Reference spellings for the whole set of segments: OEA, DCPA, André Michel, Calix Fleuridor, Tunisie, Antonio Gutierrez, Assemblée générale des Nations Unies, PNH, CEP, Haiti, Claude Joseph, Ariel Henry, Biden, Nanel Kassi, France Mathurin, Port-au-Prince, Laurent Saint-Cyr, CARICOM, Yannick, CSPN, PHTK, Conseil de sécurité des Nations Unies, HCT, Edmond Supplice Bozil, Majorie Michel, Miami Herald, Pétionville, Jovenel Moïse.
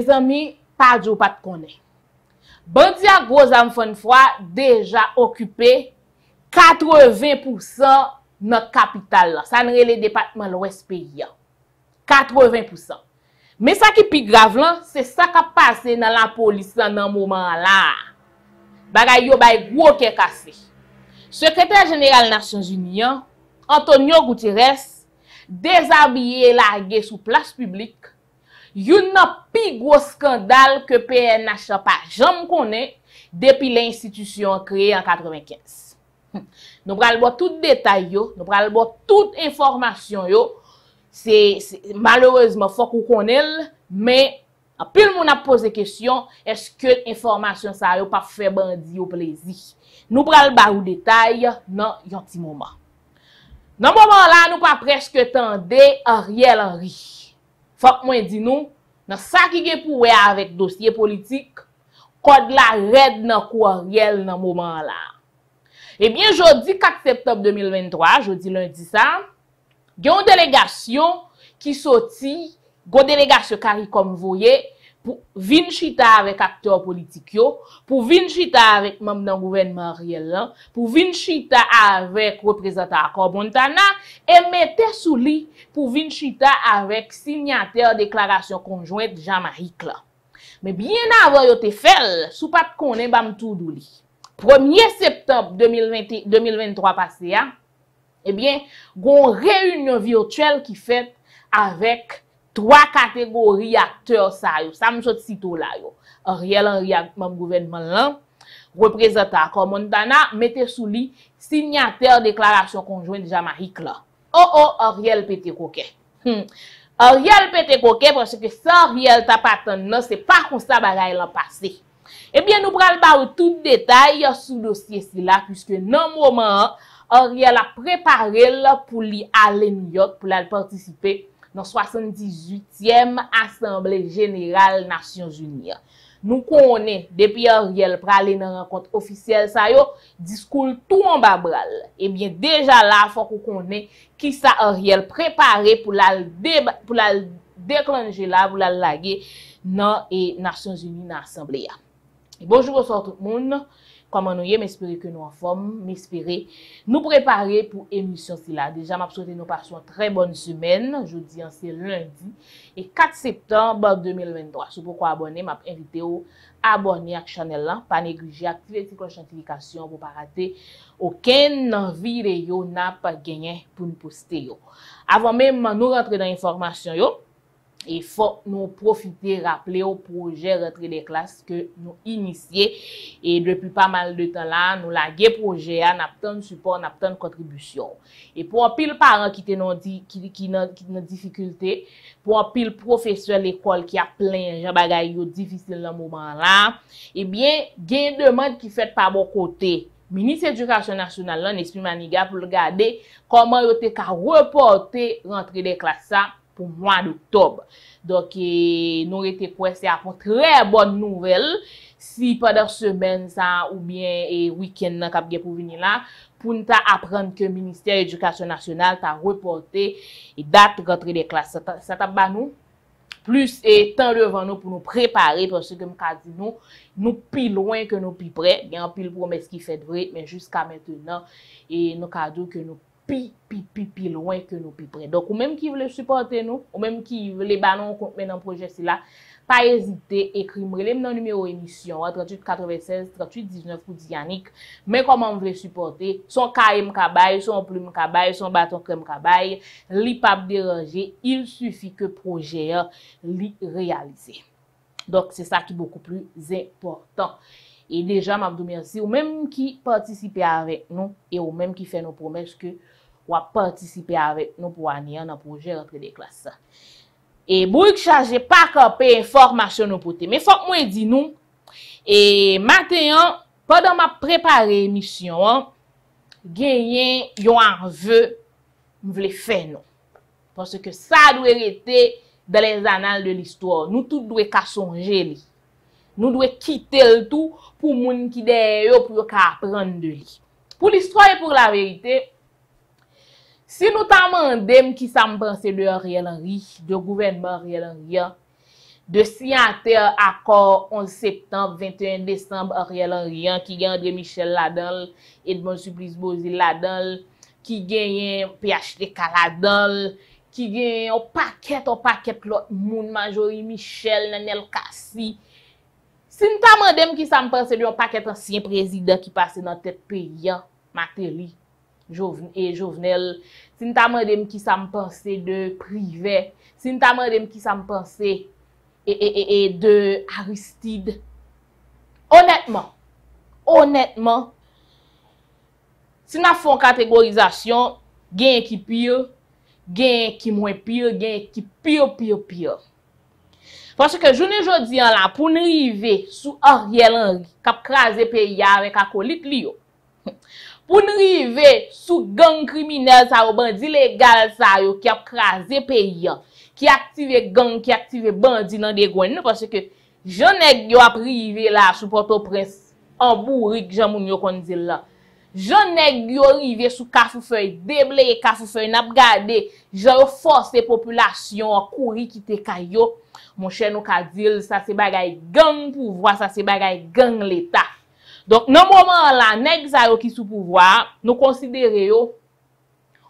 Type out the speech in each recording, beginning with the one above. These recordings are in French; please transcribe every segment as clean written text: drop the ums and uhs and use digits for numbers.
Mes amis, pas de pas de connaît. Bandi à gros enfants fois déjà occupé 80% notre capitale. Ça ne relève le département l'Ouest pays. 80%. Mais ça qui est plus grave là, c'est ça qui a passé dans la police dans ce moment là. Bagay yo bay gros qui cassé. Secrétaire général des Nations Unies, Antonio Gutierrez, déshabillé largué sous place publique. Yon nan pi gros scandale que PNH pa jam konnen depuis l'institution créée en 95. Nous pral bo tout détail yo, nous pral bo toute information yo. C'est malheureusement faut qu'on connaisse, mais en pile moun a posé question, est-ce que information ça yo pa fait bandi au plaisir. Nous pral ba ou détail dans yon ti moment. Dans moment là, nous pa presque tande Ariel Henry. Faut que moi dis nous, dans ça qui est pour avec dossier politique, code la red dans courriel dans moment là. Eh bien jeudi 4 septembre 2023, jeudi lundi ça, il y a une délégation qui sorti, une délégation CARICOM voyé pour venir chita avec acteurs politiques yo, pour venir chita avec membre dans gouvernement Ariel là, pour venir chita avec représentant Montana et mettre sous lit pour venir chita avec signataire déclaration conjointe Jamaïque là. Mais bien avant yo te fait sous pas connait bam tout douli. 1er septembre 2023 passé a, eh bien, gon réunion virtuelle qui fait avec 3 catégories acteurs ça yo ça me sort sitôt là yo Ariel Henry membre gouvernement là représentant comme Montana mettez sous lit signataire déclaration conjointe Jamaïque là. Oh Ariel pété coquet. Ariel pété coquet parce que sans Ariel t'a pas tant non c'est pas comme ça bagaille l'an passé. Eh bien nous pral ba tout détail sous dossier ci là puisque nan moment Ariel a préparé pour lui aller New York pour aller participer dans 78e Assemblée générale des Nations Unies. Nous connaissons, depuis Ariel pralé dans rencontre officielle, ça yo, discours tout en bas bral. Eh bien, déjà là, il faut qu'on connaisse qui ça Ariel préparé pour la déclencher là, pour la laguer dans les Nations Unies, dans l'Assemblée. Bonjour tout le monde. Comment nous y est, m'espérer que nous en forme, m'espérer nous préparer pour émission si là. Déjà, m'a souhaité nous passer une très bonne semaine. Jeudi, c'est lundi et 4 septembre 2023. Si vous pouvez abonner, m'a invité vous à abonner à la chaîne là, pas négliger, activer la cloche de notification pour ne pas rater aucune vidéo n'a pas gagné pour nous poster yo. Avant même nous rentrer dans l'information yo, il faut nous profiter, rappeler au projet rentrée des classes que nous initié et depuis pas mal de temps là, nous lagué projet à n'attend support, n'attend contribution. Et pour un pile parent qui t'en dit qui dans difficulté, pour un pile professeur l'école qui a plein gens bagaille difficile dans moment là, eh bien, gain demande qui fait par bon côté. Ministre de l'Éducation nationale là, Nespi Maniga pour regarder comment yo te ka reporter rentrée des classes ça. Au mois d'octobre. Donc, nous été quoi, c'est une très bonne nouvelle. Si pendant semaine ça ou bien week-end pour venir là, pour nous apprendre que le ministère de l'Éducation nationale a reporté et date rentrée des classes. Ça t'a ba nous plus et temps devant nous pour nous préparer parce que nous plus loin que nous plus près. Il y a un pile promesse qui fait vrai, mais jusqu'à maintenant, et nous cadeaux que nous pi loin que nous pi près. Donc, ou même qui veut supporter nous, ou même qui veut les ballons qu'on met dans le projet, c'est là, pas hésiter, écrire-moi le numéro émission, 38 96 38 19 pour dire Yannick, mais comment vous voulez supporter, son KM Kabay, son plume Kabay, son bâton crème Kabay, l'IPAP déranger, il suffit que projet l'y réaliser. Donc, c'est ça qui est beaucoup plus important. Et déjà, m'abdou merci, ou même qui participe avec nous, et ou même qui fait nos promesses que ou a participé avec nous pour année dans le projet rentrée des classes. Et Bouik chargé pas camper information nous porter. Mais faut que moi dis nous, et matin, pendant ma préparer émission, gagner yon enveu, m'vle faire nous. Parce que ça doit rester dans les annales de l'histoire. Nous tous doit ka songer li. Nous devons quitter le tout pour les gens qui derrière pour apprendre de lui. Pour l'histoire et pour la vérité, si nous demandons qui ça me pense de Ariel Henry, de gouvernement Ariel Henry, de signataires accord 11 septembre, 21 décembre, Ariel Henry, qui gagne André Michel là-dedans, Edmond Supplice Bozil là-dedans, qui gagne PHTK là-dedans, qui gagne au paquet l'autre monde, Majorie Michel, Nanel Kassi. Si nous t'as demandé qui ça me pense de un paquet ancien président qui passait dans tête pays, Matéli, Jovenel, si nous t'as demandé qui ça me pense de privé, si nous t'as demandé qui ça me pense et de Aristide. Honnêtement, si nous faisons une catégorisation, gain qui pire, gain qui moins pire, gain qui pire. Parce que je ne jodi en la pour nous arriver sous Ariel Henry, cap craser pays avec acolyte Lio. Pour nous arriver sous gang criminel ça au bandi légal ça yo qui a craser pays, qui active gang, qui active bandi dans des gouennes parce que Jean-Nèg yo a privé là sous Port-au-Prince, en bourrique Jean moun yo kon di là. Jean-Nèg yo arrivé sous Cafoufeuille, déblé Cafoufeuille n'a gardé, Jean forcé population à courir quitter Kayo. Mon cher nous ka dil, ça c'est bagay gang pouvoir, ça c'est bagay gang l'État. Donc, dans moment là, nèg sa yo qui sous pouvoir, nous considérons yo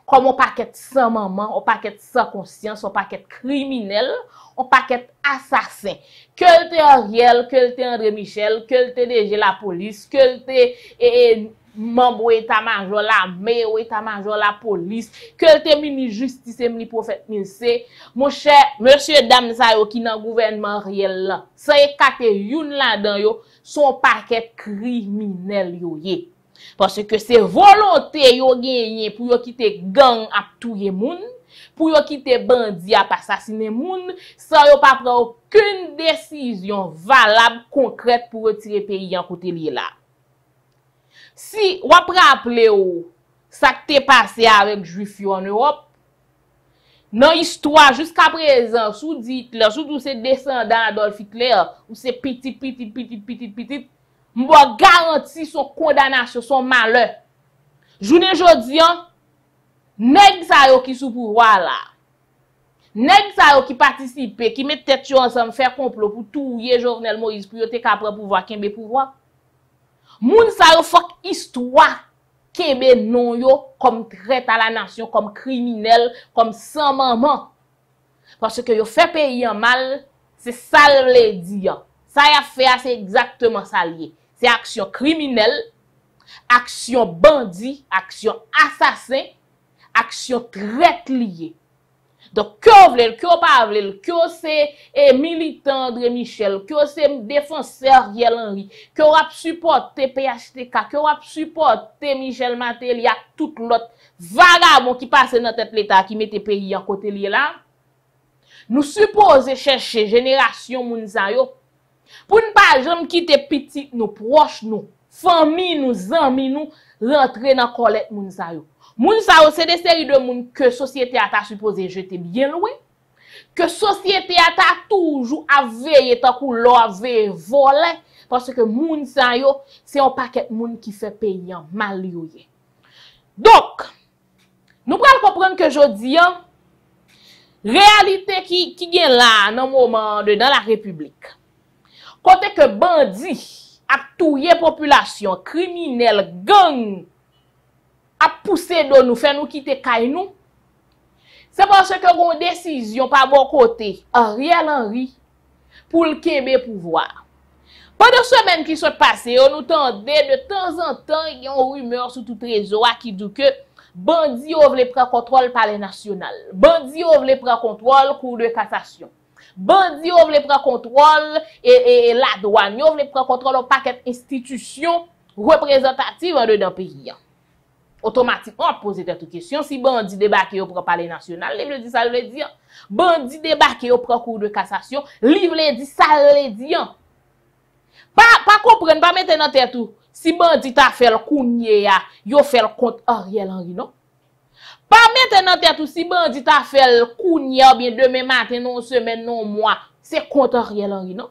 comme un paquet sans maman, un paquet sans conscience, un paquet criminel, un paquet assassin. Que le te Ariel, que le te André Michel, que le te DG la police, que le te membre état-major la mer, état-major la police, que le ministre justice et ministre prophète ministre, mon cher, monsieur, dame, ça yo qui nan gouvernement réel là, ça y kate youn la dan yo, son paquet criminel yo ye. Parce que c'est volonté yo gagné pour yo quitter gang à touye moun, pour yo quitter bandit à assassiner moun, sans yo pas prendre aucune décision valable, concrète pour retirer pays en côté lié là. Si vous rappelez ça qui est passé avec Juif en Europe, dans l'histoire jusqu'à présent, sous Hitler, sous tous ces descendants Adolf Hitler, ou ces petits, je garantis son condamnation, son malheur. Journée aujourd'hui, nèg sa yo qui sous pouvoir là, nèg sa yo qui participe, qui met tête ensemble, faire complot pour tuer Jovenel Moïse, pour yote kapre pouvoir, kembe pouvoir. Moun sa yo fok histoire kebe non yo comme traite à la nation, comme criminel, comme sans maman. Parce que yo fait pays en mal, c'est ça le dire. Ça y a fait, c'est exactement ça lié. C'est action criminelle, action bandit, action assassin, action traite liée. Donc, que vle, que pas vle, que c'est militant André Michel, que c'est défenseur Ariel Henry, que vous supportez PHTK, que vous supportez Michel Matelia, tout l'autre vagabond qui passe dans tête l'État, qui mette pays en côté lié là. Nous supposons chercher génération Mounsayo pour ne pas jamais quitter petit, nos proches, nos familles, nos amis, nous rentrer dans collecte Mounsayo. Moun sa yo, c'est des séries de moun que société a ta supposé jeter bien loin, que société a ta toujours à veiller tant qu'on l'a veillé voler, parce que moun sa yo, c'est un paquet moun qui fait payer mal yo ye. Donc, nous pral comprendre que jodi an, réalité qui gen là, dans moment de dans la République, côté que bandit a touye population, criminel, gang, a pousser de nous, faire nous quitter kay nous. C'est parce que une décision par bon côté, Ariel Henry, pour le Québec pouvoir. Pendant semaine qui sont passées, on nous tendait de temps en temps, il y a une rumeur sur tout réseau qui dit que bandits veulent prendre contrôle par les national. Bandits veulent prendre contrôle cour de cassation. Bandits veulent prendre contrôle et la douane, ils veulent prendre contrôle au paquet institutions représentatives dans le pays. Automatiquement, on pose cette question. Si bandit débarque au prend palais national, il veut dire ça, il veut dire. Bandit débarque au prend cour de cassation, il veut dire ça, il veut dire. Pas comprendre, pas mettre dans tête tout. Si bandit a fait le counier, il a fait le compte Ariel Henry, non? Pas mettre dans tête tout. Si bandit a fait le counier, bien demain matin, non semaine, non mois, c'est compte Ariel Henry, non?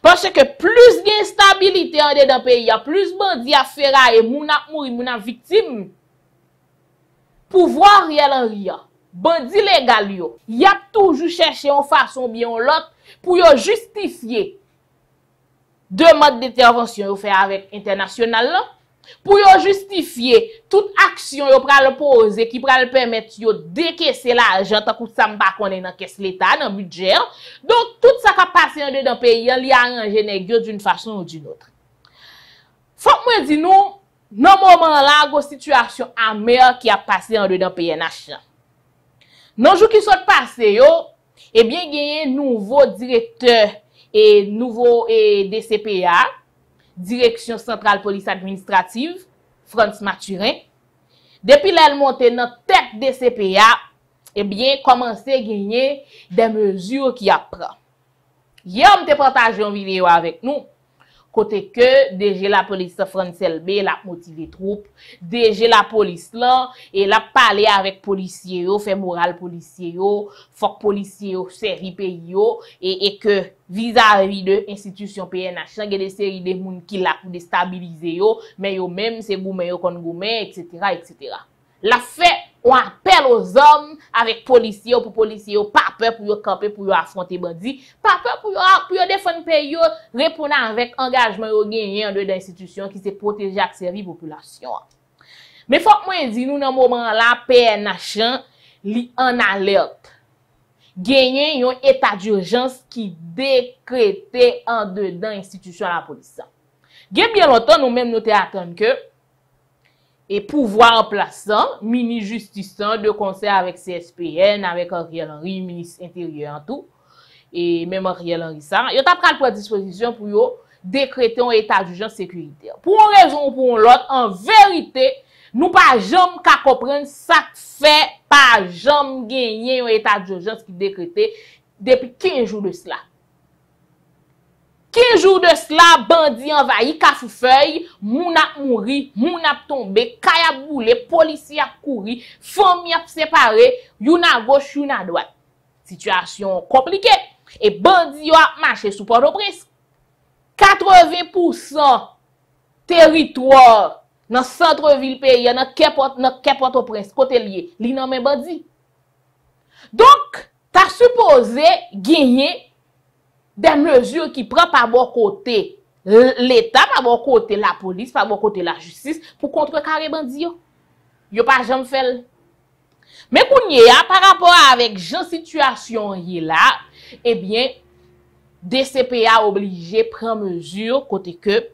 Parce que plus d'instabilité en dedans pays, plus bandits à ferraille, mouna mouri, mouna victime. Pouvoir Ariel Henry, bandit légal yo, y a toujours cherché en façon bien l'autre pour justifier demande d'intervention fait avec international là, pour justifier toute action yo pral poser qui pral permettre yo décaisser l'argent tant que ça m'pa connait dans caisse l'état dans budget. Donc tout ça qui passe en dedans pays li arranger nèg yo d'une façon ou d'une autre. Faut moi di nou nan moment là go situation amère qui a passé en dedans PNH. Nan jou qui sont passé yo, eh bien gagne nouveau directeur et nouveau DCPA, Direction Centrale Police Administrative, France Mathurin. Depuis l'elle montée dans tête DCPA, eh bien, commencé à gagner des mesures qui apprennent. Hier, on te partagé une vidéo avec nous, côté que DG la police France LB l'a motivé troupe, DG la police là et l'a parlé avec policiers yo, fait moral policiers yo, faut policiers yo servi pays yo et que vis-à-vis de institution PNH, il y a des séries de monde qui l'a pour déstabiliser yo, mais yo même c'est goumé yo kon goumé etc., etc. La fait on appelle aux hommes avec policiers pour policiers pas peur pour camper pour affronter bandits, pas peur pour défendre pays répondre avec engagement yo gagné en dedans institution qui se protéger et servir population. Mais faut que moi dis nous dans moment là PNH li en alerte. Gagné yon état d'urgence qui décrété en dedans institution la police. Gen bien longtemps nous même nous t'attendre que et pouvoir en place, mini justice de concert avec CSPN, avec Ariel Henry, ministre intérieur en tout, et même Ariel Henry ça, ils ont pris la disposition pour décréter un état d'urgence sécuritaire. Pour une raison ou pour l'autre, en vérité, nous pas jamais qu'à comprendre ça fait pas jamais gagner un état d'urgence qui décrété depuis 15 jours de cela. 15 jours de cela, bandits envahis, cafoufeuille, moun ap mouri, moun ap tombé, kay ap boule, policiers ap couri, famille ap séparé, yon a gauche, yon a droite. Situation compliquée. Et bandits yo ap marché sous Port-au-Prince. 80% territoire dans centre-ville pays, dans Port-au-Prince, côté lié, li nan men bandits. Donc, t'as supposé gagner des mesures qui prennent par bon côté l'État, par bon côté la police, par bon côté la justice pour contrecarrer bandits. Yo pas jamais fait. Mais kounye par rapport avec jan situation là, eh bien DCPA obligé prendre mesure côté que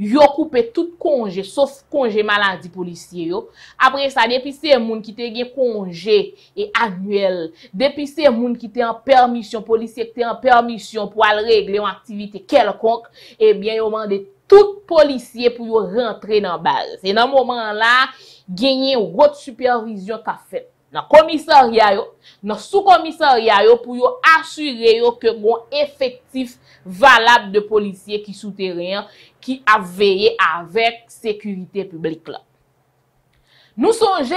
yo coupé tout congé sauf congé maladie policier. Après ça, depuis c'est moun qui te gen congé et annuel, depuis c'est moun qui te en permission policier qui te en permission pour aller régler une activité quelconque, eh bien yo mandé tout policier pour yo rentrer dans base. Et dans moment là, gagner une haute supervision qu'a fait dans commissariat yo, dans sous-commissariat yo pour yo assurer yo que bon effectif valable de policiers qui souterrain qui a veillé avec sécurité publique là. Nous songeons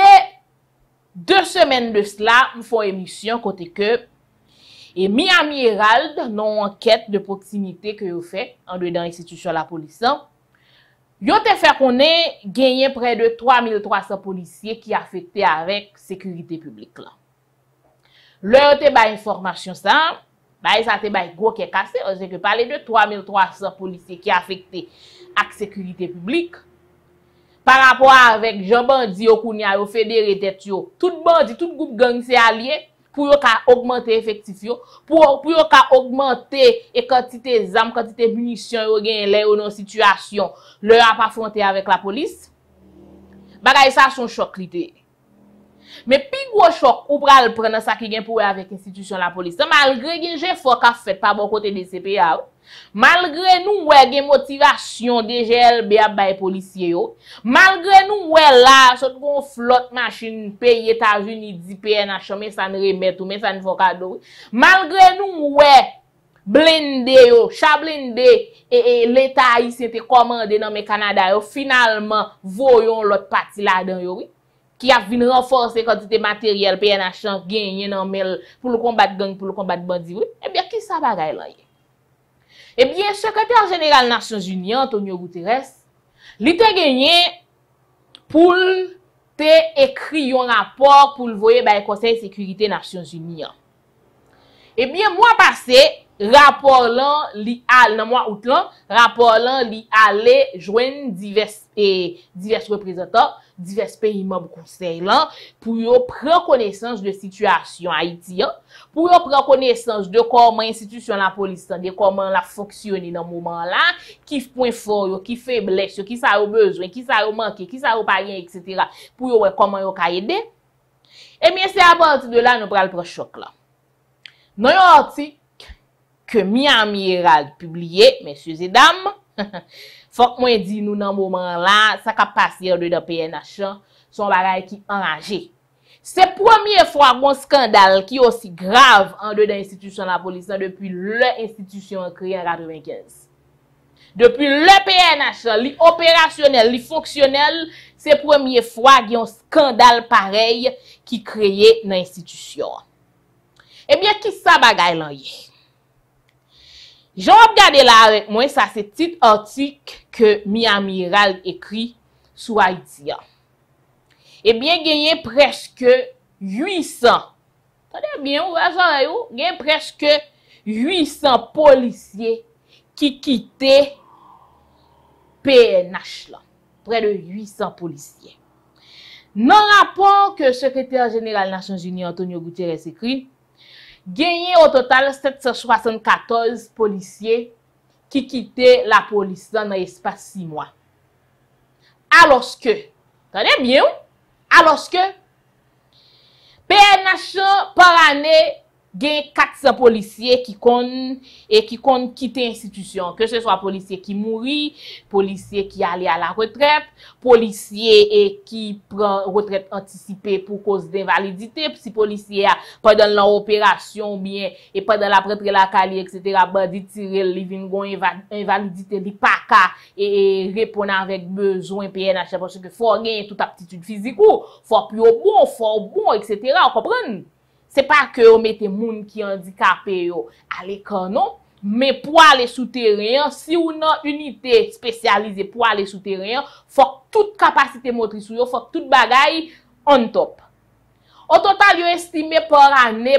2 semaines de cela, nous font émission côté que et Miami Herald non enquête de proximité que yo fait en dedans institution la police. Yo te fait qu'on ait gagné près de 3300 policiers qui affectés avec sécurité publique là. Leur te ba information ça te ba gros qui est cassé, on sait que parler de 3300 policiers qui affectés avec sécurité publique par rapport avec Jean Bandi au Kounia au fédéré tête yo, tout bandi, tout groupe gang c'est allié pour yo ka augmenter effectif yo, pour yo ka augmenter et quantité d'armes, quantité munitions yo gagne là dans situation le a pas affronter avec la police bagay ça son choc lité. Mais plus gros choc ou pral prendre ça qui gagne pour avec institution la police malgré gagne effort qu'a fait par bon côté des CPA, malgré nous ouais gagne motivation DGLB a bay policier yo, malgré nous ouais là sot gon flotte machine pays États-Unis di PNH mais ça ne remet ou mais ça ne font cadeau, malgré nous ouais blindé yo chablindé et l'état haïtien était commandé dans mes Canada yo finalement voyons l'autre partie là-dedans yo oui qui a venu renforcer quantité matériel PNH gagné dans mel pour le combattre gang, pour le combattre bandit oui. Eh bien qui ça bagaille là? Eh bien secrétaire général Nations Unies Antonio Gutierrez li te gagné pour te écrire un rapport pour le voyer par Conseil de sécurité des Nations Unies. Eh bien, mois passé, rapport lan li al dans mois août lan, rapport lan li allé joindre divers représentants, divers pays membres conseil lan pour prendre connaissance de situation haïtienne, pour prendre connaissance de comment institution la police de comment la fonctionner dans moment là, qui point fort yo, qui faiblesse yo, qui ça yo besoin, qui ça yo manquer, qui ça yo pas rien, etc. pour yo comment yo ka aider. Eh bien, c'est à partir de là nous pral prendre choc là. Dans un article que Miami Herald publié, messieurs et dames, faut que moi dis nous dans moment là, ça qu'a passé dans PNH, son bagay qui enragé. C'est première fois qu'on scandale qui aussi grave en dedans institution la police depuis l'institution créée en 95. Depuis le PNH, li opérationnel, li fonctionnel, c'est première fois qu'il y a un scandale pareil qui créé dans l'institution. Eh bien, qui ça bagaille là? J'en regarde là avec moi, ça c'est petit article que Miami Herald écrit sur Haïti. Eh bien, il y a presque 800. Attendez bien, vous avez il y a presque 800 policiers qui quittent PNH là. Près de 800 policiers. Dans le rapport que le secrétaire général des Nations Unies Antonio Gutierrez écrit, gagné au total 774 policiers qui quittaient la police dans l'espace 6 mois. Alors que, tenez bien, alors que PNH par année gagne 400 policiers qui comptent quitter l'institution, que ce soit policiers qui mourit, policiers qui allaient à la retraite, policiers et qui prend retraite anticipée pour cause d'invalidité, si policiers pendant l'opération bien et pendant la prêtre la cali etc. bandit tiré living gon invalidité li pa ka et répondre avec besoin PNH parce que faut gagner toute aptitude physique ou faut plus bon, etc. on comprend. C'est pas que on mette moun qui handicapé yo à l'école non, mais pour aller souterrain, si on a une unité spécialisée pour aller souterrain, faut toute capacité motrice yo, faut toute bagaille on top. Au total, yo estimé par année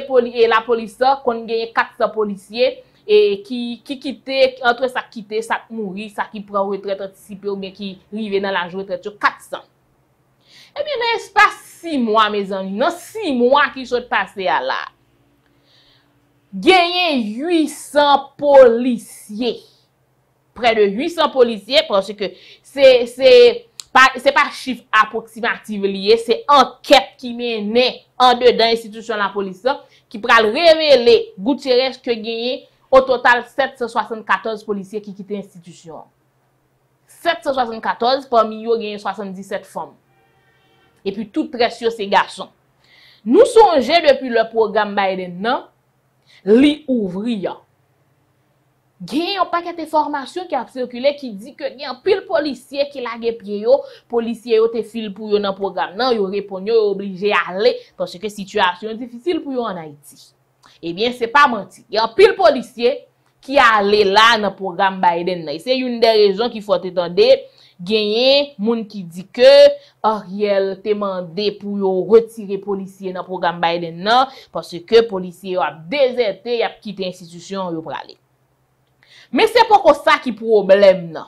la police qu'on gagne 400 policiers et qui quittait entre ça quitter, ça mourir, ça qui prend retraite anticipée ou bien qui rivé dans la retraite 400. Eh bien, dans l'espace 6 mois, mes amis, dans 6 mois qui sont passés à là, gagné 800 policiers. Près de 800 policiers, parce que c'est pas chiffre approximatif lié, c'est enquête qui menait en dedans l'institution de la police, qui pral révéler Gutierrez que gagné au total 774 policiers qui quittent l'institution. 774, parmi eux, gagné 77 femmes. Et puis tout très sur ces garçons. Nous songeons depuis le programme Biden, non? Li ouvrir. Il y a un paquet de formations qui a circulé qui dit que il y a un pile policier qui l'a pied yo, policier yo te fil pour yo dans programme. Non, yo répond yo obligé aller parce que situation difficile pour yo en Haïti. Eh bien, c'est pas menti. Il y a un pile policier qui allé là dans programme Biden. C'est une des raisons qu'il faut attendre. Gagné moun qui dit que Ariel te mandé pour retirer policiers dans programme Biden non parce que policiers a déserté, y a quitté institution yo pralé. Mais c'est pas ça qui problème non.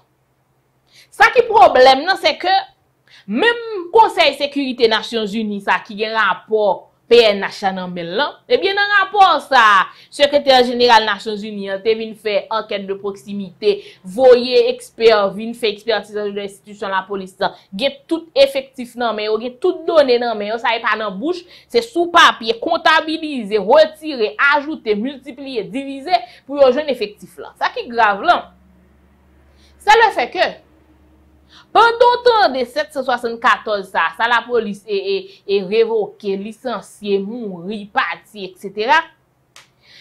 Ça qui problème non c'est que même Conseil de sécurité des Nations Unies ça qui gen rapport PNH nan men lan, eh bien dans rapport ça, secrétaire général Nations Unies te vinn faire enquête de proximité, voyer expert vinn faire expertise de l'institution la police, gen tout effectif nan men, gen tout donné nan men, ça est pas dans bouche, c'est sous papier, comptabiliser, retirer, ajouter, multiplier, diviser pour yon jeune effectif là. Ça qui grave là. Ça le fait que pendant temps de 774 ça la police est révoquée, licenciée, mourir, partie, etc.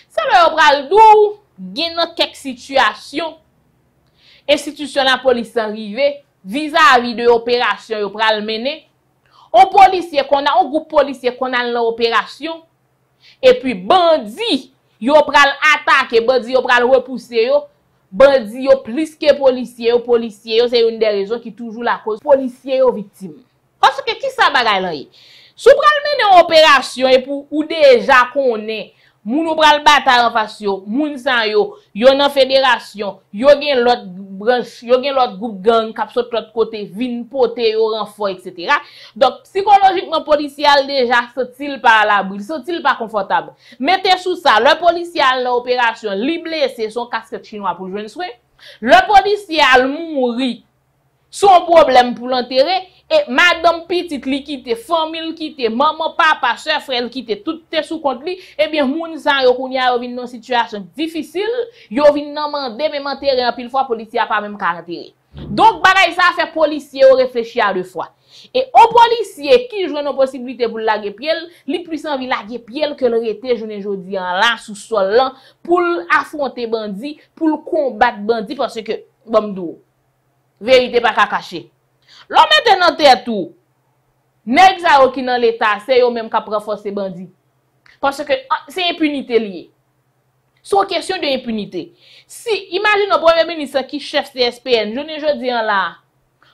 Ça leur pral dou, gen nan quelques situations, institution la police arrivée vis-à-vis de opération yo pral mener, on policier qu'on a, on groupe policier qu'on a l'opération, et puis bandit yo pral attaquer, bandit yo pral repousser yo. Bandi yo plus que policiers yo c'est une des raisons qui toujours la cause policiers yo victime parce que qui ça bagay là sous pral mener opération et pour ou déjà connaît moun ou pral bata en face yo, moun san yo, yo nan fédération, yo gen l'autre branche, yo gen l'autre groupe gang k'ap sot l'autre côté, vin pote yo renfort etc. Donc psychologiquement policier déjà sont-ils pas la brille, sont-ils pas confortable. Mettez sous ça, le policier l'opération, li blessé son casque chinois pour joindre soin. Le policier mouri, son problème pour l'enterrer. Et madame petite li kite, famille kite, maman, papa, soeur, frère kite, tout te sous compte li, eh bien, moun san yo kounya yo vin nan situation difficile, yo vin nan mande même enterrer en pile fois policier pas même caractère. Donc bagay ça fait policier ou réfléchir à deux fois. Et au policier qui joue nos possibilités pour laguer piel, li plus envie laguer piel que le rete journée jodi en là sous sol là pour affronter bandit, pour combattre bandit parce que bamdou. Vérité pas ka cacher. L'on mette nan tête tout. Nèg sa yo ki nan l'état, c'est yo même ka renforcer bandi. Parce que c'est impunité lié. C'est une question de impunité. Si imagine le premier ministre qui chef CSPN, journée jodi en là,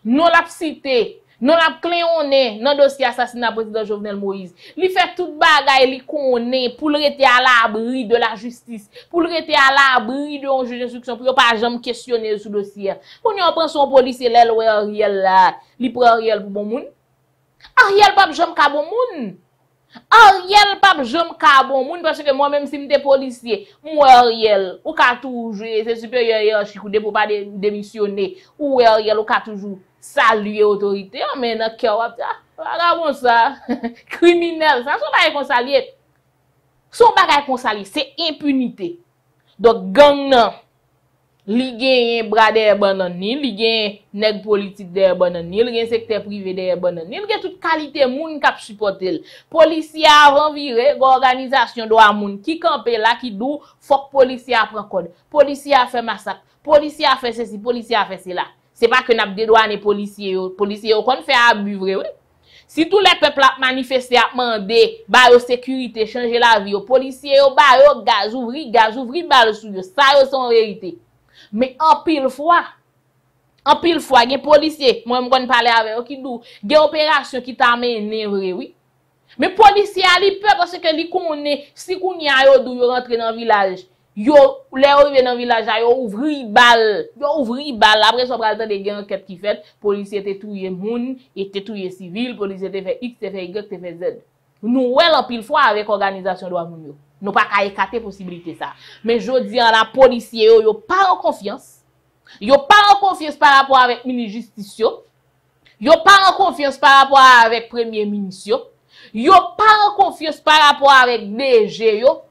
non l'a cité, non l'a cléonné dans dossier assassinat président Jovenel Moïse. Li fait toute bagaille li connaît pour le rester à l'abri de la justice, pour le rester à l'abri de un juge d'instruction pour pas jamais questionner sous dossier. Quand on prend son policier là, Ariel là, li prend Ariel pour bon moun. Ariel pas jamais ka bon moun. Ariel pas jamais ka bon moun parce que moi même si m'étais policier, moi Ariel, ou ka toujours c'est supérieur hiérarchique ou de pour pas démissionner. Ou Ariel ou ka toujours saluer autorité mais dans cœur ah bon ça criminel ça sont bagay consalier son bagay consalier c'est impunité donc gang nan li gen bras derrière banan ni li gen nèg politique derrière banan ni li gen secteur privé derrière banan ni li gen toute qualité moun k'ap supporter policier avant virer organisation doit moun qui camper là qui dou faut policier prend code policier fait massacre policier fait ceci policier fait cela. C'est pas que n'a dédouané policiers qu'on fait abus vrai oui. Si tous les peuples manifestent à demander ba yo sécurité changer la vie aux policiers yo ba yo gaz ouvri balle sous yo ça yo son vérité. Mais en pile fois les policiers moi me connais parler avec qui dou des opérations qui t'a mené vrai oui. Mais policiers ali peur parce que li connaît si kounya yo dou yo rentrer dans village yo les arrivé dans village yo ouvri balle après ça pral tande gen enquête qui fait policier était touyer moun était touyer civil policier était fait x était fait y était fait z nous ouais en pile fois avec organisation droit moun yo nous pas ka écarter possibilité ça mais jodi en la policier yo pas en confiance par rapport avec ministre justice yo pas en confiance par rapport avec premier ministre yo pas en confiance par rapport avec DG yo.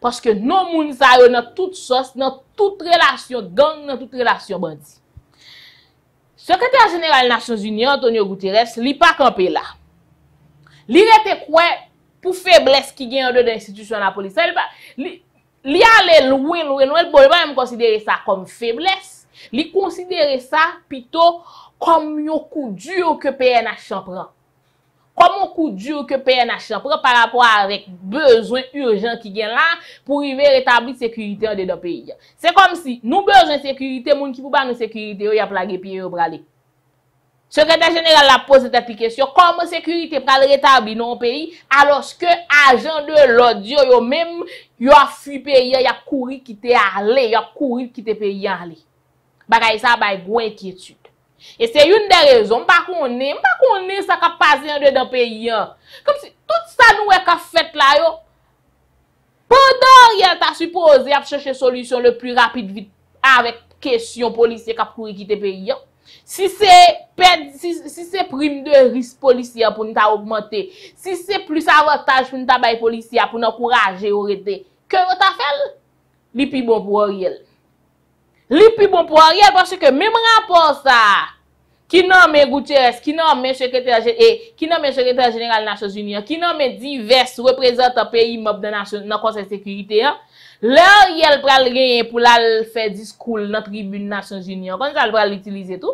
Parce que non moun sa yo dans toute sauce, dans toute relation gang, dans toute relation bandit. Secrétaire général Nations Unies, Antonio Gutierrez, li pas campé là. Li rete quoi pour faiblesse qui gagne de l'institution la police. Li allé loin, bon pas même considérer ça comme faiblesse. Li considérer ça plutôt comme un coup dur que PNH en prend. Comment coup dur que PNH prend par rapport avec besoin urgent qui gagne là pour arriver rétablir sécurité en dedans pays. C'est comme si nous besoin sécurité moun qui pou ba nous sécurité y a plagué pied yo braler. Secrétaire général la pose cette question comment sécurité pral rétablir dans pays alors que agent de l'ordre yo même yo a fui pays y a courir quitter aller y a courir quitter pays aller. Bagay ça bay gros inquiétude. Et c'est une des raisons pas qu'on est ça qu'a passé en dedans pays comme si tout ça nous est qu'a fait là yo pendant hier t'a supposé a chercher solution le plus rapide vite avec question policier qu'a couru quitter pays si c'est prime de risque policier pour nous t'a augmenter si c'est plus avantage pour nous t'a bailler policier pour nous encourager au rete que on t'a fait li pi bon pour Ariel. Li pi bon pour Ariel parce que même rapport ça qui nomme Gutierrez, qui nomme secrétaire général des Nations Unies, qui nomme divers représentants pays membres dans Conseil de sécurité, l'Ariel pral gagner pour la faire discours dans tribune Nations Unies. Quand ça va l'utiliser tout,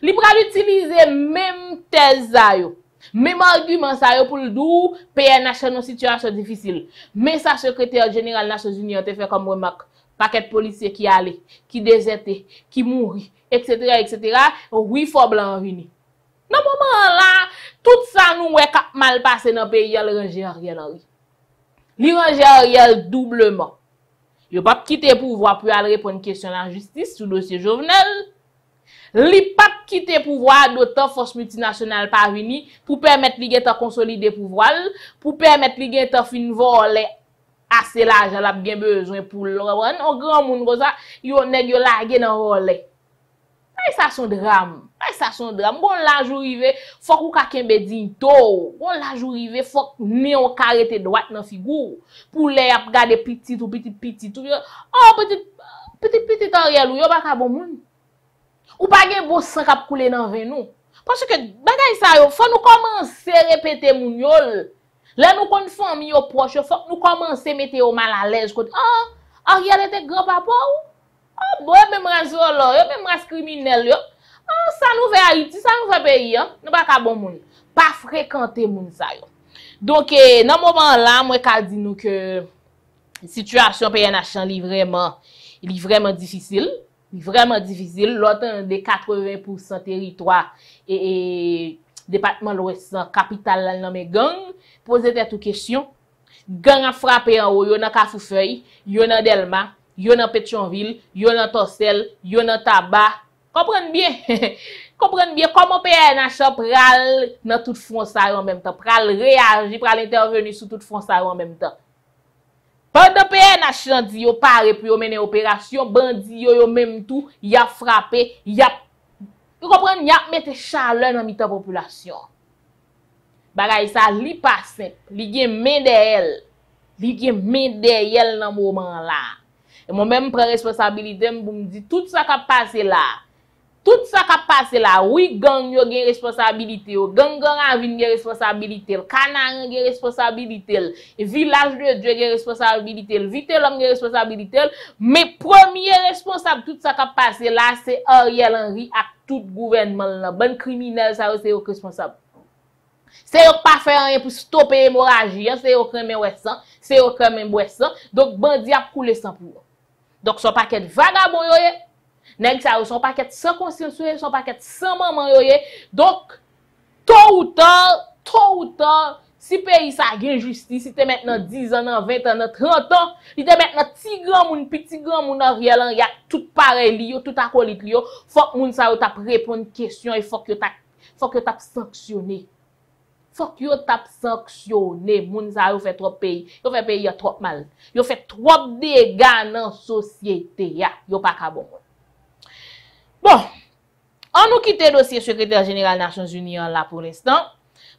li pral utiliser même thèse ça yo, même argument ça yo pour le dou PNH dans situation difficile. Mais ça secrétaire général des Nations Unies te fait comme remarque paquet policier qui allait, qui désertait, qui mourit, etc. Oui, faut blanc venir. Dans moment là, tout ça nous est mal passé dans pays à le ranger Ariel Henry. Li range Ariel doublement. Yo pas quitter pouvoir pour aller répondre question à la justice sur dossier Jovenel. Li pas quitter pouvoir d'autant force multinationale pas unie pour permettre li gen consolider pouvoir, pour permettre li gen fin voler assez l'argent l'a bien besoin pour le rendre. On grand monde comme ça, yo nèg yo lagué dans voler. Et ça son drame. Et ça son drame. Bon la jour rivé, faut qu'on kakembe dit to. Bon la jour rivé, faut ni on carité droite dans figure pour les regarder petit ou petit tout. Oh petit Ariel ou yo pas ka bon monde. Ou pas gen bon sang k'ap couler dans vin nous. Parce que bagay ça yo, faut nous commencer répéter moun yo. Là nous kon famille yo proche, faut nous commencer mettre au mal à l'aise côté. Ah, Ariel était grand papa ou? Ah bon, même raison là, même race criminel yo. Ah ça nous fait Haïti, ça nous fait pays hein. Nous pas ka bon monde, pas fréquenter moun ça yo. Donc dans moment là, moi ka di nous que situation PNH li vraiment difficile. Vraiment difficile. L'autre des 80% territoire et département l'Ouest, capitale dans mes gangs, posez toutes questions. Gang a frappé en haut, yon a Kafoufeuille, yon a Delma, yon a Pétionville, yon a Torsel, yon a Tabac. Comprenez bien. Comprenez bien comment PNH pral dans tout front ça en même temps, pral réagir, pral intervenir sur tout front ça en même temps. Pendant PNH nan di yo pare pou yo mener opération, bandi yo même tout, y a frappé, y a vous comprenez, y a mettre chaleur dans mitan population. Bagay ça li pa simple, li gen men derrière, li gen men derrière nan moment là. Et moi même prend responsabilité pour me dire tout ça qui passé là. Tout ça qui passé là, oui, gang yo gen responsabilité, gang avin gen responsabilité, Canaan gen responsabilité, village de Dieu gen responsabilité, vite l'homme gen responsabilité, mais premier responsable tout ça qui passé là, c'est Ariel Henry et tout gouvernement là, bon criminel ça c'est responsable. C'est au pas faire rien pour stopper hémorragie, c'est au crème ouessant, c'est au crème boisson, donc bandi a couler sans pour. Donc son paquet vagabond yo nèg sa ou son paquet sans conscience, son paquet sans maman yoye. Donc tôt ou tard si pays ça gagne justice, si t'es maintenant 10 ans, 20 ans, 30 ans, il t'es maintenant petit grand moun Ariel Henry, y a tout pareil li yo, tout acolyte li yo, faut moun sa ou t'a répondre question et faut que t'as sanctionné. Faut que yo t'a sanctionné, moun sa ou fait trop pays, yo fait pays trop mal. Yo fait trop dégâts dans société ya, yo pas ka bon. Bon, on nous quitte le dossier secrétaire général des Nations Unies là pour l'instant,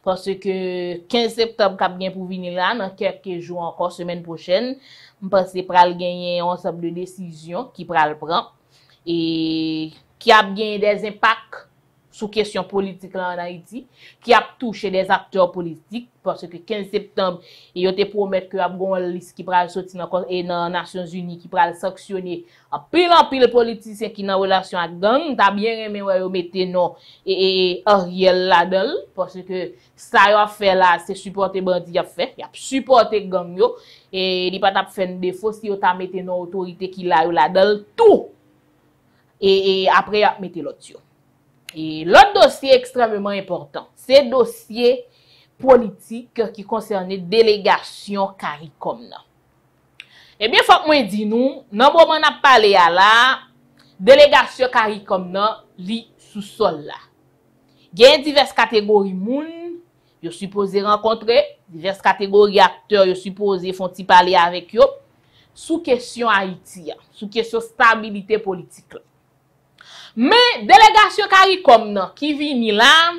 parce que 15 septembre cap bien pour venir là dans quelques jours encore semaine prochaine, on pense pral gagner un ensemble de décisions qui pral prendre et qui a bien des impacts sous question politique là en Haïti, qui a touché des acteurs politiques parce que 15 septembre ils ont promettre que y a une liste qui pral sortir dans Nations Unies qui pral sanctionner en pile politiciens qui dans relation avec gang. T'as bien aimé yo mettre non et Ariel là-dedans parce que ça yo a fait là c'est supporter bandi y a fait, y a supporter gang yo et il pas t'a fait défaut si yo t'a mettre non autorité qui là là-dedans tout et après y a mettre l'autre. Et l'autre dossier extrêmement important, c'est le dossier politique qui concerne la délégation CARICOM. Eh bien, il faut que je dise, nous, dans le moment où nous parlons, la délégation CARICOM est sous sol. Il y a diverses catégories de monde, je suppose rencontrer, diverses catégories d'acteurs, je suppose font parler avec eux, sous question Haïti, sous question stabilité politique. Mais délégation CARICOM nan qui vini là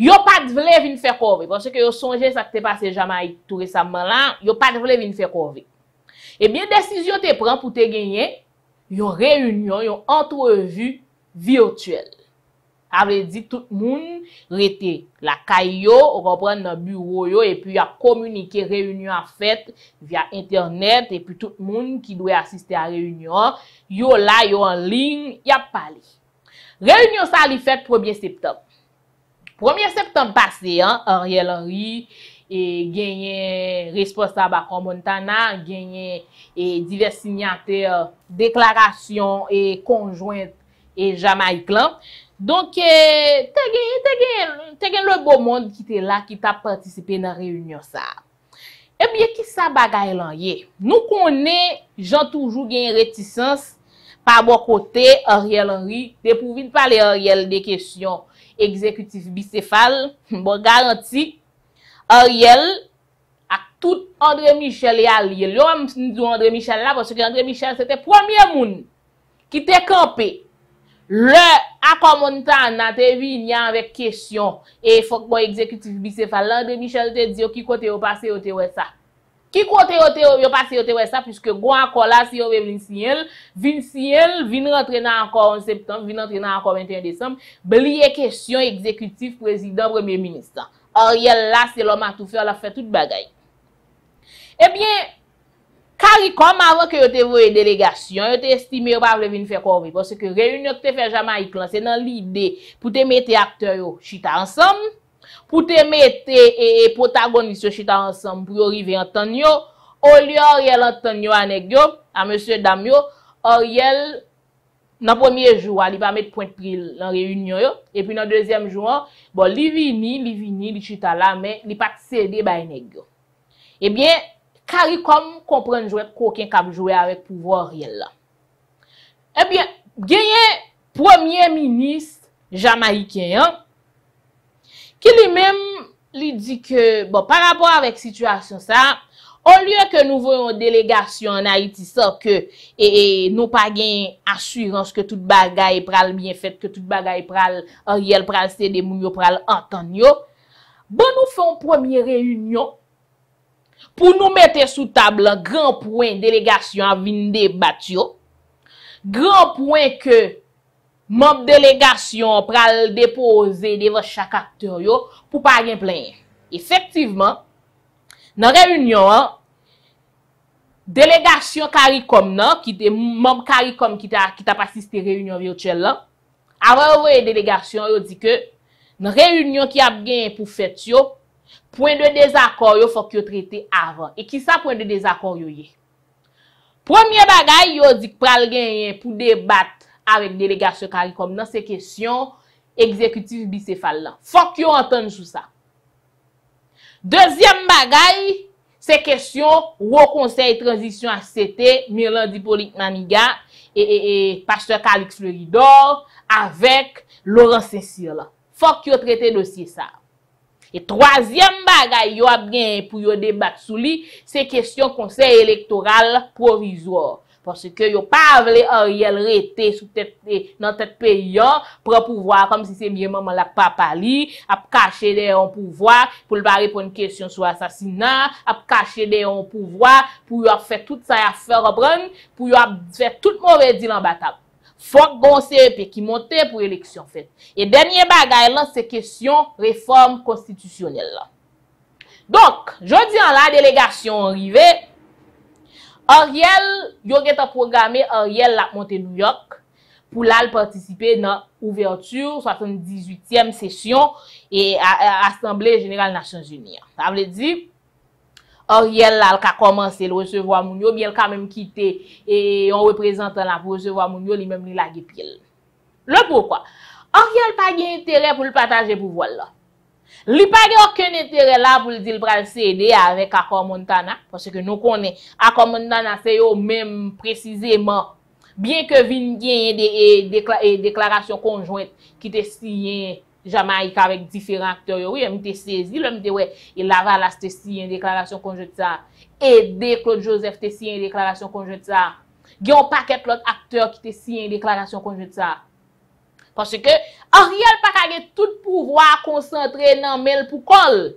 yo pas vle vinn faire corvée parce que yo songe ça qui t'est passé Jamaïque tout récemment là yo pas vle vinn faire corvée. Et bien décision te prend pour te gagner yon réunion yon entrevue virtuelle. Avait dit tout moun rete la caillou on comprendre dans bureau yo et puis a communiquer réunion a fait via internet et puis tout moun qui doit assister à réunion yo là yo en ligne y a parlé. Réunion ça li fait 1er septembre. 1er septembre passé hein Ariel Henry et gagné responsable à Montana gagné et divers signataires déclaration et conjointe et Jamaïque là. Donc, t'as le beau monde qui était là, qui t'a participé dans la réunion. Eh bien, qui ça bagaille lan yé? Nous connaît gens toujours gagne réticence par bon côté Ariel Henry de pour venir parler Ariel des questions exécutif bicéphale, bon garanti Ariel à tout André Michel et Ariel. L'homme nous André Michel là parce que André Michel c'était premier monde qui t'est campé. Le Akomontana te vini avec question et faut que bon exécutif bicéphale André Michel te dit qui côté au passé au te ouais ça. Qui côté au passé au te ouais ça puisque gros accord là si on veut vin rentrer dans encore en septembre, vin rentrer dans encore 21 décembre, blier question exécutif président premier ministre. Ariel là c'est l'homme à tout faire, la fait toute bagaille. Eh bien CARICOM avant que vous voyez délégation, vous estimez pas vous venir faire corvée parce que réunion que vous fait Jamaïque, c'est dans l'idée pour te mettre acteurs chita ensemble, pour te mettre et protagonistes chita ensemble pour arriver Antonio, au lieu Ariel Antonio anegyo à monsieur Damio, Ariel dans premier jour, il va mettre point de prix dans réunion et puis dans deuxième jour, bon li vini, li chita là mais li pas cédé ba negyo. Eh bien CARICOM comprend jouer qu'aucun cap jouer avec pouvoir Ariel là. Eh bien, gagné premier ministre jamaïcain hein, qui lui-même lui dit que bon par rapport avec situation ça, au lieu que nous voyons une délégation en Haïti sans que et nous pas gagné assurance que toute bagaille pral bien faite, que toute bagaille pral Ariel pral c'est des moun yo pral entendre yo. Bon nous faisons première réunion pour nous mettre sous table un grand point délégation à venir débattre. Grand point que membre délégation pral déposer devant chaque acteur yo pour pas rien plein. Effectivement, dans réunion délégation CARICOM qui était membre CARICOM qui t'a assisté réunion virtuelle là. Avant ouais délégation yo dit que dans réunion qui a gagné pour fête yo point de désaccord, il faut que vous traitez avant. Et qui ça point de désaccord yo? Premier bagay yo dit pral gagner pour débattre avec délégation CARICOM dans ces questions exécutif bicéphale là. Faut que vous entendez sous ça. Deuxième bagay, c'est question au conseil transition HCT, Mirlandi Polique Maniga et pasteur Calix Fleuridor avec Laurent Saint-Cyr là. Faut que vous traitez dossier ça. Et troisième bagay yo a bien pour yo débattre sous li, c'est question conseil électoral provisoire parce que yo pas vle Ariel rete sous tête dans tête pays pour pouvoir comme si c'est bien maman la papa li a cacher derrière un pouvoir pour le pas répondre question sur assassinat, a cacher derrière un pouvoir pour yo faire tout ça à faire prendre pour yo faire tout mauvais deal en batable. Faut bon CEP qui monte pour élection faite. Et dernier bagay là c'est question réforme constitutionnelle là. Donc, jodi an la délégation arrivé, Ariel, yo geta programmé Ariel la monter New York pour la participer dans ouverture 78e session et Assemblée générale des Nations Unies. Ça veut dire Ariel là a commencé le recevoir moun yo, bien elle quand même quitté et on représentant là pour recevoir moun yo, lui même li lage pied. Le pourquoi? Ariel pas gain intérêt pour le partager pouvoir là. Li pas gain aucun intérêt là pour dire pral céder avec accord Montana parce que nous connaît accord Montana c'est eux même précisément bien que vin gain des déclarations conjointes qui te signé Jamaïque avec différents acteurs, oui, on te saisi, l'homme te ouais, et Lavalas te signé une déclaration conjointe ça, aider Claude Joseph te signé une déclaration conjointe ça, il y a un paquet l'autre acteur qui te signé une déclaration conjointe ça. Parce que Ariel pas gagné tout pouvoir concentré dans mail pour col.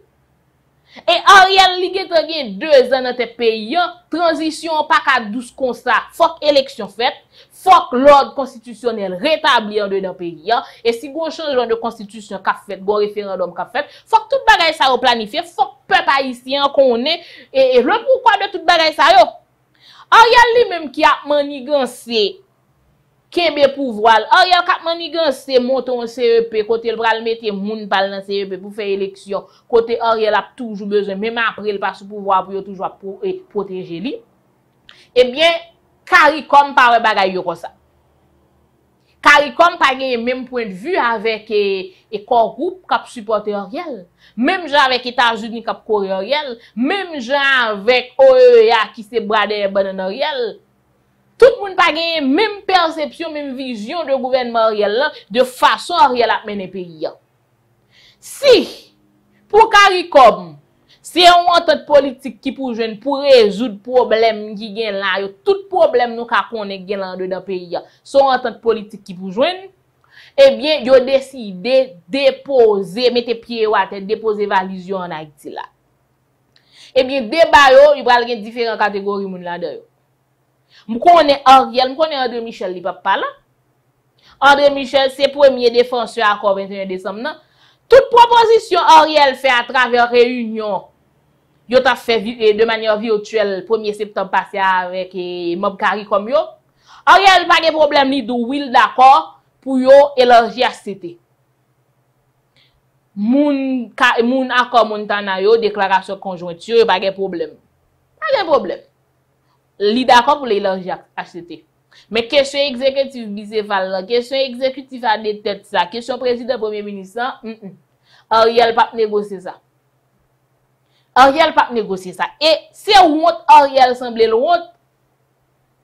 Et Ariel li gagné 2 ans dans tes pays, transition pas qu'à 12 comme ça, faut élection faite. Faut que l'ordre constitutionnel rétabli en dedans pays. Et si vous changez de constitution qu'a fait, vous référendum qu'a fait, faut que tout bagay ça replanifié, faut que peuple haïtien qu'on est et le pourquoi de tout bagay ça yo. Ariel lui même qui a manigancé kembe pouvoir. Ariel qui a manigancé monton CEP côté le bral mettre moun pal dans CEP pour faire élection. Côté Ariel a toujours besoin même après le passe pouvoir pour toujours protéger lui. Eh bien CARICOM par bagay yo comme ça. CARICOM pas gagné même point de vue avec et corps groupe qui supporte Ariel, même gens avec États-Unis qui corps Ariel, même gens avec OEA qui se brader banane Ariel. Tout le monde pas gagné même perception, même vision de gouvernement Ariel là, de façon Ariel a mené pays. Si pour CARICOM, c'est un entente politique qui pour jeune pour résoudre problème qui gagne là, tout problème nous ka connaît gagne là dedans pays. Son entente politique qui pour joindre, eh bien, yo décidé déposer, mettre pied à terre, déposer valise en Haïti là. Eh bien, débat yo, il va y avoir différentes catégories moun là dedans. Nous connaissons Ariel, nous connaissons André Michel, il pas parler. André Michel, c'est premier défenseur accord 21 décembre non. Toute proposition Ariel fait à travers réunion, yo t'a fait de manière virtuelle 1er septembre passé avec Mob CARICOM yo. Ariel pas de problème ni de will d'accord pour yo élargir HCT. Moun accord Montana yo déclaration conjointure pas de problème. Pas de problème. Li d'accord pour l'élargir HCT. Mais question exécutive bicéphale, question exécutive à des têtes ça, question président premier ministre, Ariel pas négocier ça. Ariel pas négocier ça. Et c'est honte Ariel semblait honte.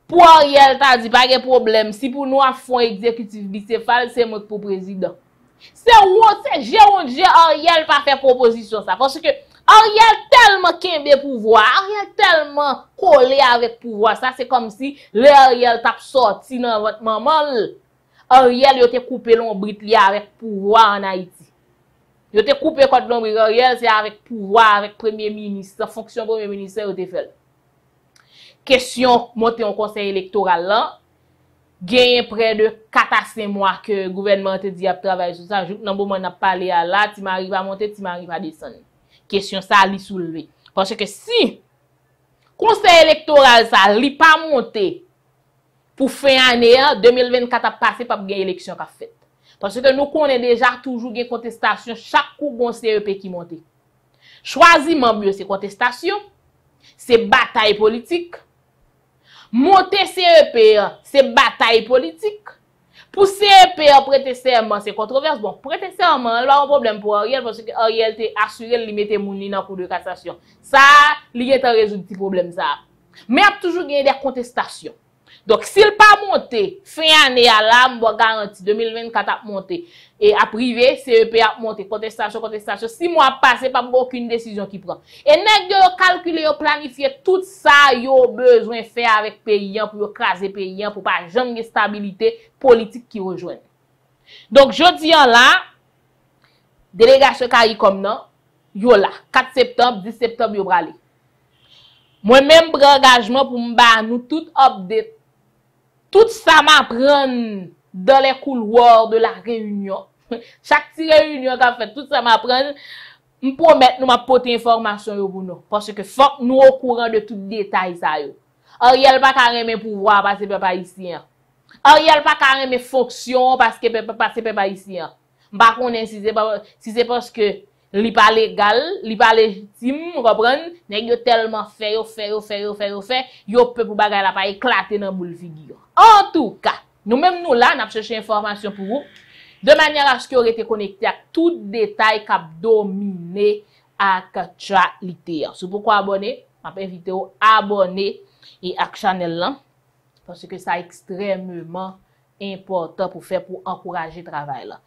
Pour Ariel t'a dit pas de problème, si pour nous font exécutif bicéphale, c'est mot pour président. C'est honte, c'est j'ai Ariel pas faire proposition ça parce que Ariel tellement kembe pouvoir, Ariel tellement collé avec pouvoir, ça c'est comme si l'Ariel t'a sorti dans votre maman. Ariel yo te coupé l'ombre li avec pouvoir en Haïti. Yo te coupé code l'ombre Ariel c'est avec pouvoir, avec premier ministre, fonction premier ministre yo te fait. Question monter en conseil électoral là. Gagne près de 4 à 5 mois que le gouvernement te dit a travailler sur ça, jouk nan bon n'a parlé à là, ti m'arrive à monter, ti m'arrive à descendre. Question ça li soulever parce que si conseil électoral ça li pas monté pour fin année 2024 a passé pas gagne élection qu'a fait parce que nous connaissons déjà toujours gagne contestation chaque coup bon CEP qui monte choisissement mieux c'est contestation c'est bataille politique monter CEP c'est bataille politique pour CEP prêter serment c'est controverse bon prêter serment là un problème pour Ariel parce que Ariel t'est assuré li mette mouni dans cour de cassation ça li est en résoudre petit problème ça mais a toujours gagné des contestations donc s'il pas monter fin année à la m'bo garantie 2024 a monté et a privé CEP a monté contestation 6 mois passé pas aucune décision qui prend et nèg yo calculer yo planifier tout ça yo besoin faire avec paysan pour craser paysan pour pas jamais stabilité politique qui rejoint donc jodi en là délégation CARICOM nan yo là 4 septembre 10 septembre yo bralé moi-même prend engagement pour m'ba nous tout update tout ça m'apprendre dans les couloirs de la réunion. Chaque petite réunion qu'a fait tout ça m'apprendre me promettre nous m'a porter information yo pour nous parce que faut nous au courant de tout détail ça yo. Ariel pas carrément pouvoir parce que peuple haïtien. Ariel pas carrément fonction parce que peuple haïtien. M'pa connait si c'est parce que li pas légal, li pas légitime, comprendre, nèg yo tellement fait, yo peut pour bagay la pas éclater dans boule figure. En tout cas, nous-mêmes nous là, n'a chercher information pour vous de manière à ce que vous été connecté à tout détail qui a dominé à actualité. C'est pourquoi abonner, m'a invité vous abonner et à channel là parce que ça extrêmement important pour faire pour encourager travail là.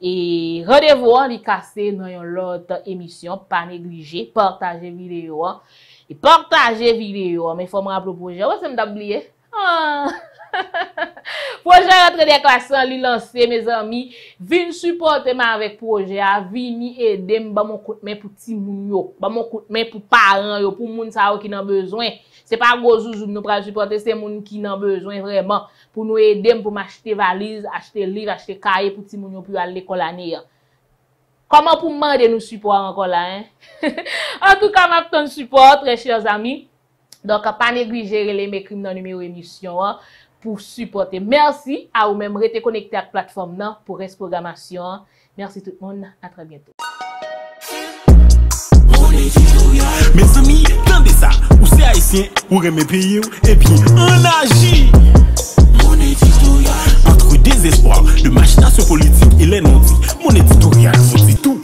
Et rendez-vous li cassé dans une autre émission, pas négliger, partager vidéo, mais faut me rappeler projet, ouais ça me t'a oublié. Projet rentrée des classes li lancer mes amis, vinn supporter moi avec projet, vinn aider me ba mon coup de main pour ti moun yo, ba mon coup de main pour parents yo, pour moun sa yo qui n'en besoin. C'est pas gros zouzou nous pral supporter, c'est moun qui n'en besoin vraiment pour nous aider pour m'acheter valise, acheter livre, acheter cahier pour ti moun yo pour aller l'école année. Comment pour demander nous support encore là hein? En tout cas, m'attend de support très chers amis. Donc pas négliger les m'écrire dans numéro émission pour supporter. Merci à vous même rester connecté à la plateforme là pour reste programmation. Merci tout le monde, à très bientôt. Mes amis, tendez ça, ou c'est haïtien, ou remet pays, et puis on agit. Mon éditorial, entre des désespoir, de machination politique, il est non dit. Mon éditorial vous dit tout.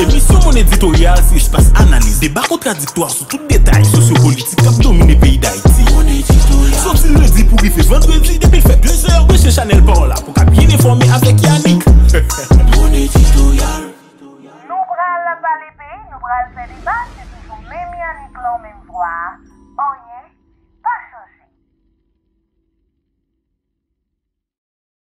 Émission mon éditorial, c'est espace analyse, débat contradictoire sur tout détail sociopolitique qui a dominé le pays d'Haïti. Sorti le dit pour y faire vendredi, depuis fait 2 heures de chez Chanel par là, pour qu'à bien informer avec Yannick. Mon éditorial. Nous prenons la balle des pays, nous prenons le débat, c'est toujours même Yannick, l'homme, même voix.